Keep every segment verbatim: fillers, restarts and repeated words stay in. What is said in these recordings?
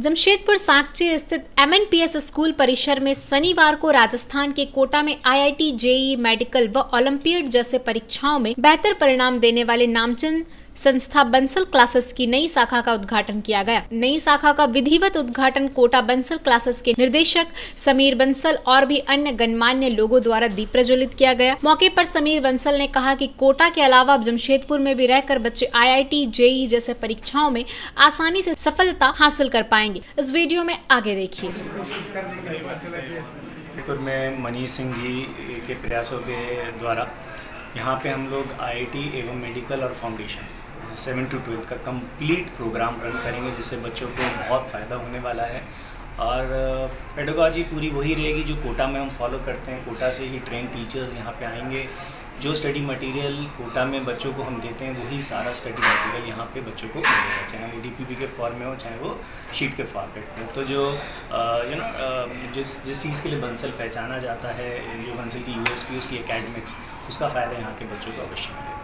जमशेदपुर सांकची स्थित एमएनपीएस स्कूल परिसर में शनिवार को राजस्थान के कोटा में आईआईटी, जेईई, मेडिकल व ओलंपियड जैसे परीक्षाओं में बेहतर परिणाम देने वाले नामचीन संस्था बंसल क्लासेस की नई शाखा का उद्घाटन किया गया। नई शाखा का विधिवत उद्घाटन कोटा बंसल क्लासेस के निर्देशक समीर बंसल और भी अन्य गणमान्य लोगों द्वारा दीप प्रज्वलित किया गया। मौके पर समीर बंसल ने कहा कि कोटा के अलावा जमशेदपुर में भी रहकर बच्चे आईआईटी, जेईई जैसे परीक्षाओं में आसानी से सफलता हासिल कर पाएंगे। इस वीडियो में आगे देखिए। में मनीष सिंह जी के प्रयासों के द्वारा यहाँ पे हम लोग आईआईटी एवं मेडिकल और फाउंडेशन सेवन टू ट्वेल्थ का कंप्लीट प्रोग्राम रन करेंगे, जिससे बच्चों को बहुत फ़ायदा होने वाला है। और पेडागॉजी पूरी वही रहेगी जो कोटा में हम फॉलो करते हैं। कोटा से ही ट्रेन टीचर्स यहाँ पे आएंगे। जो स्टडी मटेरियल कोटा में बच्चों को हम देते हैं, वही सारा स्टडी मटेरियल यहाँ पे बच्चों को मिलेगा, चाहे वो डीपीपी के फॉर्म में हो, चाहे वो शीट के फॉर्म में। तो जो यू नो जिस जिस चीज़ के लिए बंसल पहचाना जाता है, जो बंसल की यूएसपी, उसकी एकेडमिक्स, उसका फ़ायदा यहाँ के बच्चों को अवश्य मिलेगा।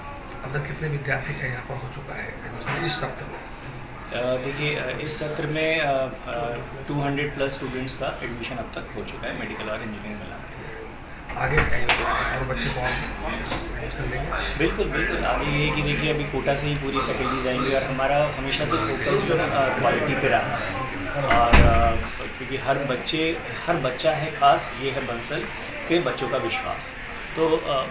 अब तक कितने विद्यार्थी का यहाँ पर हो चुका है एडमिशन इस सत्र में? देखिए, इस सत्र में टू हंड्रेड प्लस स्टूडेंट्स का एडमिशन अब तक हो चुका है मेडिकल और इंजीनियरिंग में। आगे और बच्चे बिल्कुल बिल्कुल आगे ये कि देखिए, अभी कोटा से ही पूरी फैकल्टीज आएंगी और हमारा हमेशा से फोकस जो है क्वालिटी पे रहा है। और क्योंकि हर बच्चे हर बच्चा है खास, ये है बंसल पे बच्चों का विश्वास। तो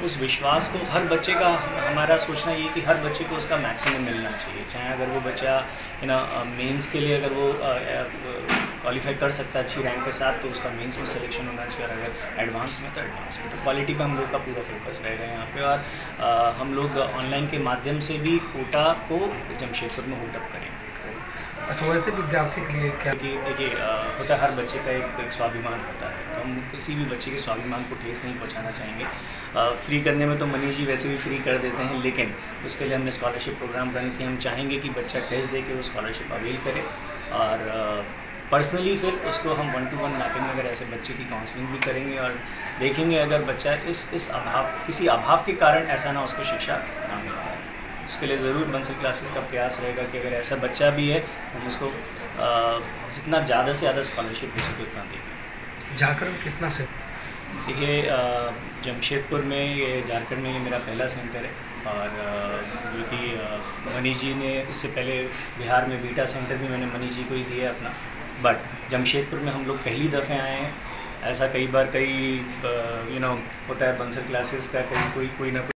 उस विश्वास को हर बच्चे का हमारा सोचना ये कि हर बच्चे को उसका मैक्सिमम मिलना चाहिए, चाहे अगर वो बच्चा है ना मेंस के लिए अगर वो क्वालिफाई कर सकता है अच्छी रैंक के साथ, तो उसका मेंस में सिलेक्शन होना चाहिए, और अगर एडवांस में तो एडवांस में। तो क्वालिटी पे हम लोग का पूरा फोकस रहेगा यहाँ पे। और आ, हम लोग ऑनलाइन के माध्यम से भी कोटा को जमशेदपुर में होल्डअप करेंगे। अच्छा, वैसे विद्यार्थी के लिए क्या कि देखिए, होता है हर बच्चे का एक, एक स्वाभिमान होता है, तो हम किसी भी बच्चे के स्वाभिमान को ठेस नहीं पहुंचाना चाहेंगे। आ, फ्री करने में तो मनीष जी वैसे भी फ्री कर देते हैं, लेकिन उसके लिए हमने स्कॉलरशिप प्रोग्राम रन किया। हम चाहेंगे कि बच्चा टेस्ट दे के वो स्कॉलरशिप अवेल करे, और पर्सनली फिर उसको हम वन टू वन मैपिंग वगैरह ऐसे बच्चे की काउंसलिंग भी करेंगे और देखेंगे अगर बच्चा इस इस अभाव किसी अभाव के कारण ऐसा ना उसको शिक्षा ना मिल पाए। उसके लिए ज़रूर बंसल क्लासेस का प्रयास रहेगा कि अगर ऐसा बच्चा भी है तो हम उसको आ, जितना ज़्यादा से ज़्यादा स्कॉलरशिप हो सके उतना देंगे। झारखंड कितना से? देखिए, जमशेदपुर में ये झारखंड में ये मेरा पहला सेंटर है, और जो कि मनीष जी ने इससे पहले बिहार में बीटा सेंटर भी मैंने मनीष जी को ही दिया अपना, बट जमशेदपुर में हम लोग पहली दफ़े आए हैं। ऐसा कई बार कई यू नो होता है बंसल क्लासेस का कहीं कोई कोई ना कोई